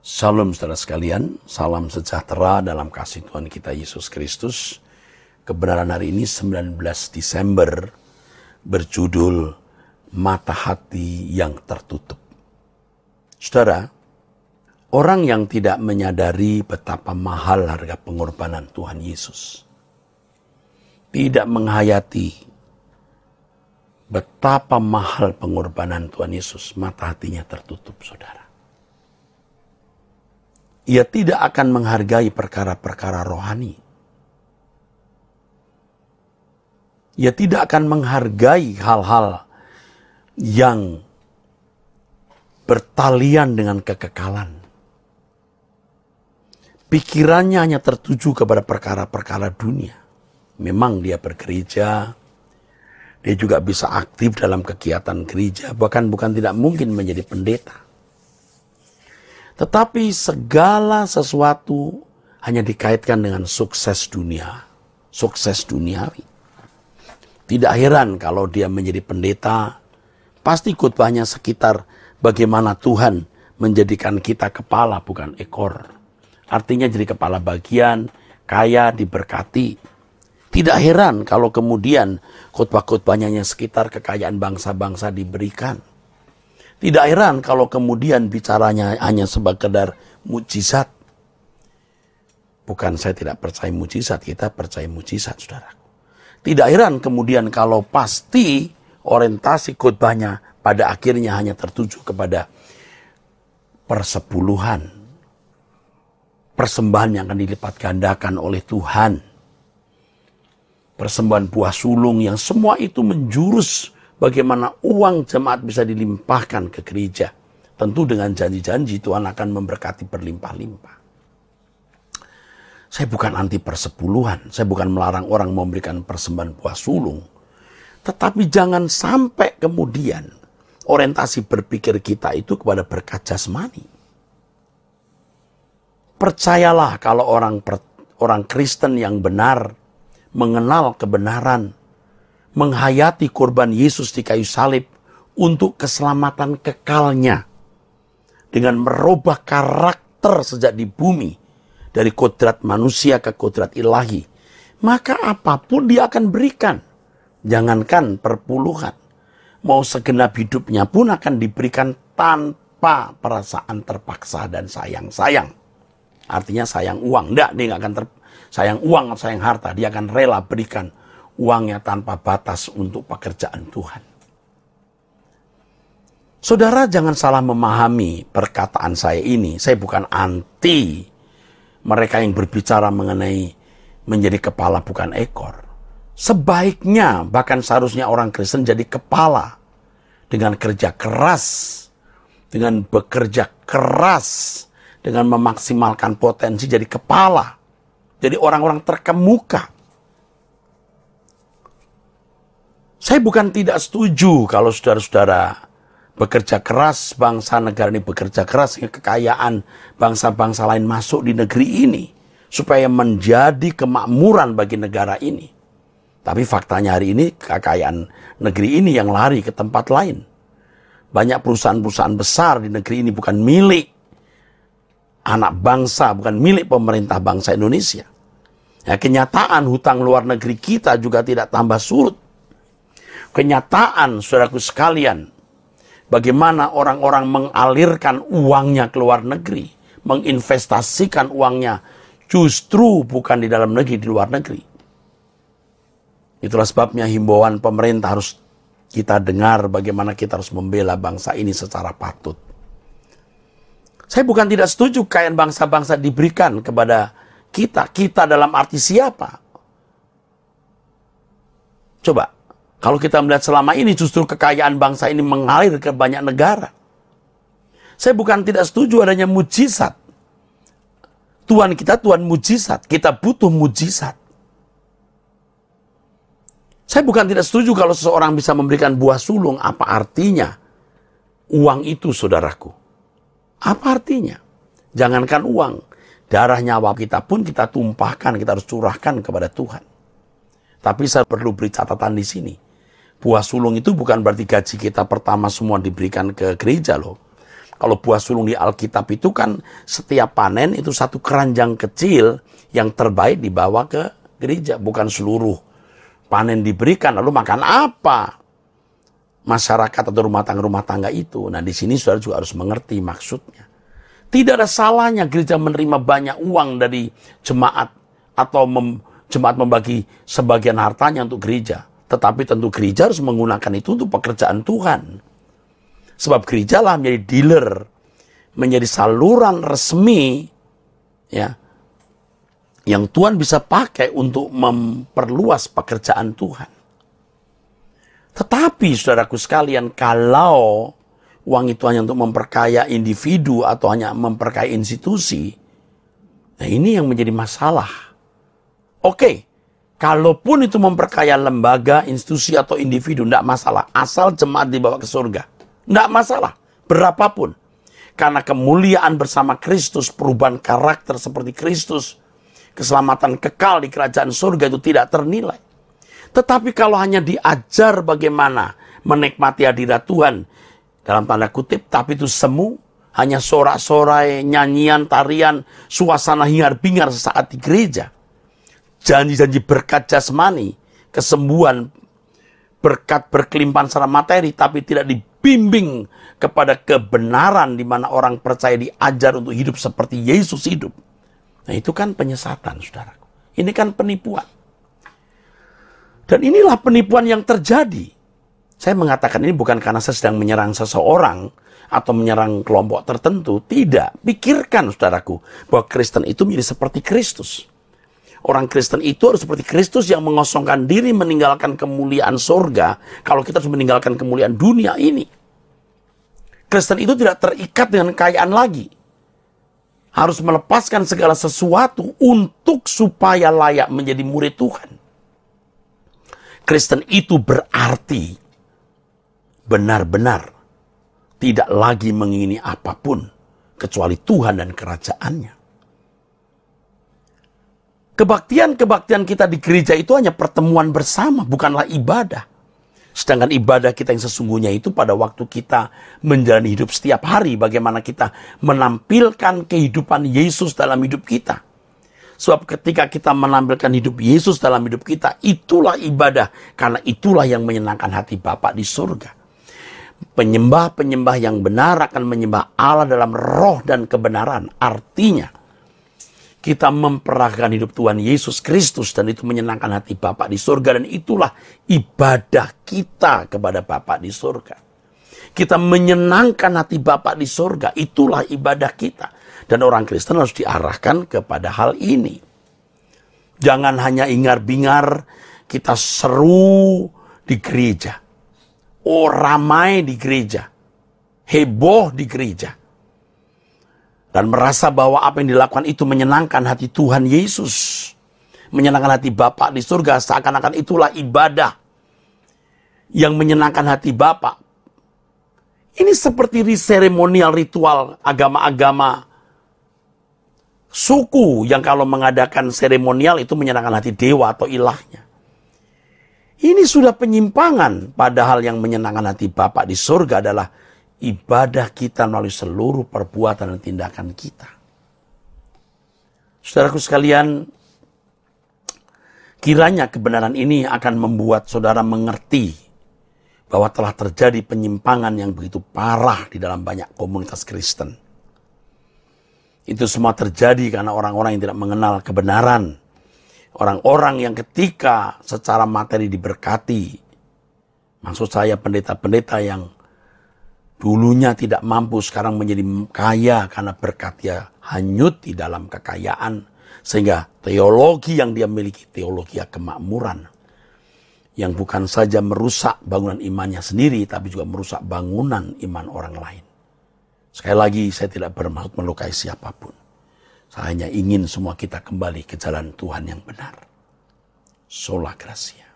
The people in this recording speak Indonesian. Shalom saudara sekalian, salam sejahtera dalam kasih Tuhan kita Yesus Kristus. Kebenaran hari ini 19 Desember berjudul Mata Hati Yang Tertutup. Saudara, orang yang tidak menyadari betapa mahal harga pengorbanan Tuhan Yesus, tidak menghayati betapa mahal pengorbanan Tuhan Yesus, mata hatinya tertutup, saudara. Ia tidak akan menghargai perkara-perkara rohani. Ia tidak akan menghargai hal-hal yang bertalian dengan kekekalan. Pikirannya hanya tertuju kepada perkara-perkara dunia. Memang dia bergereja, dia juga bisa aktif dalam kegiatan gereja, bahkan bukan tidak mungkin menjadi pendeta. Tetapi segala sesuatu hanya dikaitkan dengan sukses dunia, sukses duniawi. Tidak heran kalau dia menjadi pendeta, pasti khotbahnya sekitar bagaimana Tuhan menjadikan kita kepala bukan ekor. Artinya jadi kepala bagian, kaya, diberkati. Tidak heran kalau kemudian khotbah-khotbahnya hanya sekitar kekayaan bangsa-bangsa diberikan. Tidak heran kalau kemudian bicaranya hanya sebakedar mujizat. Bukan saya tidak percaya mujizat, kita percaya mujizat, saudaraku. Tidak heran kemudian kalau pasti orientasi khotbahnya pada akhirnya hanya tertuju kepada persepuluhan. Persembahan yang akan dilipat gandakan oleh Tuhan. Persembahan buah sulung yang semua itu menjurus bagaimana uang jemaat bisa dilimpahkan ke gereja. Tentu dengan janji-janji Tuhan akan memberkati berlimpah-limpah. Saya bukan anti persepuluhan. Saya bukan melarang orang memberikan persembahan buah sulung. Tetapi jangan sampai kemudian orientasi berpikir kita itu kepada berkat jasmani. Percayalah kalau orang Kristen yang benar mengenal kebenaran, menghayati korban Yesus di kayu salib untuk keselamatan kekalnya dengan merubah karakter sejak di bumi dari kodrat manusia ke kodrat ilahi, maka apapun dia akan berikan. Jangankan perpuluhan, mau segenap hidupnya pun akan diberikan tanpa perasaan terpaksa dan sayang-sayang. Artinya sayang uang, enggak, dia nggak akan sayang uang atau sayang harta, dia akan rela berikan uangnya tanpa batas untuk pekerjaan Tuhan. Saudara, jangan salah memahami perkataan saya ini. Saya bukan anti mereka yang berbicara mengenai menjadi kepala bukan ekor. Sebaiknya, bahkan seharusnya orang Kristen jadi kepala. Dengan kerja keras, dengan bekerja keras, dengan memaksimalkan potensi jadi kepala. Jadi orang-orang terkemuka. Saya bukan tidak setuju kalau saudara-saudara bekerja keras, bangsa negara ini bekerja keras, kekayaan bangsa-bangsa lain masuk di negeri ini. Supaya menjadi kemakmuran bagi negara ini. Tapi faktanya hari ini kekayaan negeri ini yang lari ke tempat lain. Banyak perusahaan-perusahaan besar di negeri ini bukan milik anak bangsa, bukan milik pemerintah bangsa Indonesia. Ya, kenyataan hutang luar negeri kita juga tidak tambah surut. Kenyataan, saudaraku sekalian, bagaimana orang-orang mengalirkan uangnya ke luar negeri, menginvestasikan uangnya justru bukan di dalam negeri, di luar negeri. Itulah sebabnya himbauan pemerintah harus kita dengar, bagaimana kita harus membela bangsa ini secara patut. Saya bukan tidak setuju kekayaan bangsa-bangsa diberikan kepada kita. Kita dalam arti siapa? Coba. Kalau kita melihat selama ini justru kekayaan bangsa ini mengalir ke banyak negara. Saya bukan tidak setuju adanya mujizat. Tuhan kita Tuhan mujizat. Kita butuh mujizat. Saya bukan tidak setuju kalau seseorang bisa memberikan buah sulung. Apa artinya uang itu, saudaraku? Apa artinya? Jangankan uang. Darah nyawa kita pun kita tumpahkan, kita harus curahkan kepada Tuhan. Tapi saya perlu beri catatan di sini. Buah sulung itu bukan berarti gaji kita pertama semua diberikan ke gereja loh. Kalau buah sulung di Alkitab itu kan setiap panen itu satu keranjang kecil yang terbaik dibawa ke gereja, bukan seluruh panen diberikan. Lalu makan apa masyarakat atau rumah tangga itu? Nah, di sini saudara juga harus mengerti maksudnya. Tidak ada salahnya gereja menerima banyak uang dari jemaat atau jemaat membagi sebagian hartanya untuk gereja. Tetapi tentu gereja harus menggunakan itu untuk pekerjaan Tuhan. Sebab gereja lah menjadi dealer, menjadi saluran resmi, ya, yang Tuhan bisa pakai untuk memperluas pekerjaan Tuhan. Tetapi saudaraku sekalian, kalau uang itu hanya untuk memperkaya individu atau hanya memperkaya institusi, nah ini yang menjadi masalah. Oke, kalaupun itu memperkaya lembaga, institusi atau individu, tidak masalah. Asal jemaat dibawa ke surga. Tidak masalah, berapapun. Karena kemuliaan bersama Kristus, perubahan karakter seperti Kristus, keselamatan kekal di kerajaan surga itu tidak ternilai. Tetapi kalau hanya diajar bagaimana menikmati hadirat Tuhan, dalam tanda kutip, tapi itu semu, hanya sorak-sorai, nyanyian, tarian, suasana hingar-bingar sesaat di gereja, janji-janji berkat jasmani, kesembuhan, berkat berkelimpahan secara materi, tapi tidak dibuat bimbing kepada kebenaran di mana orang percaya diajar untuk hidup seperti Yesus hidup. Nah, itu kan penyesatan, saudaraku. Ini kan penipuan. Dan inilah penipuan yang terjadi. Saya mengatakan ini bukan karena saya sedang menyerang seseorang atau menyerang kelompok tertentu. Tidak. Pikirkan, saudaraku, bahwa Kristen itu menjadi seperti Kristus. Orang Kristen itu harus seperti Kristus yang mengosongkan diri, meninggalkan kemuliaan surga. Kalau kita harus meninggalkan kemuliaan dunia ini, Kristen itu tidak terikat dengan kekayaan lagi. Harus melepaskan segala sesuatu untuk supaya layak menjadi murid Tuhan. Kristen itu berarti benar-benar tidak lagi mengingini apapun kecuali Tuhan dan kerajaannya. Kebaktian-kebaktian kita di gereja itu hanya pertemuan bersama, bukanlah ibadah. Sedangkan ibadah kita yang sesungguhnya itu pada waktu kita menjalani hidup setiap hari, bagaimana kita menampilkan kehidupan Yesus dalam hidup kita. Sebab ketika kita menampilkan hidup Yesus dalam hidup kita, itulah ibadah. Karena itulah yang menyenangkan hati Bapa di surga. Penyembah-penyembah yang benar akan menyembah Allah dalam roh dan kebenaran. Artinya, kita memperagakan hidup Tuhan Yesus Kristus dan itu menyenangkan hati Bapa di surga. Dan itulah ibadah kita kepada Bapa di surga. Kita menyenangkan hati Bapa di surga. Itulah ibadah kita. Dan orang Kristen harus diarahkan kepada hal ini. Jangan hanya ingar-bingar kita seru di gereja. Oh, ramai di gereja. Heboh di gereja. Dan merasa bahwa apa yang dilakukan itu menyenangkan hati Tuhan Yesus. Menyenangkan hati Bapa di surga, seakan-akan itulah ibadah yang menyenangkan hati Bapa. Ini seperti seremonial ritual agama-agama suku yang kalau mengadakan seremonial itu menyenangkan hati dewa atau ilahnya. Ini sudah penyimpangan, padahal yang menyenangkan hati Bapa di surga adalah ibadah kita melalui seluruh perbuatan dan tindakan kita. Saudaraku sekalian, kiranya kebenaran ini akan membuat saudara mengerti bahwa telah terjadi penyimpangan yang begitu parah di dalam banyak komunitas Kristen. Itu semua terjadi karena orang-orang yang tidak mengenal kebenaran. Orang-orang yang ketika secara materi diberkati, maksud saya pendeta-pendeta yang dulunya tidak mampu, sekarang menjadi kaya karena berkatnya hanyut di dalam kekayaan. Sehingga teologi yang dia miliki, teologi kemakmuran. Yang bukan saja merusak bangunan imannya sendiri, tapi juga merusak bangunan iman orang lain. Sekali lagi, saya tidak bermaksud melukai siapapun. Saya hanya ingin semua kita kembali ke jalan Tuhan yang benar. Sola Gratia.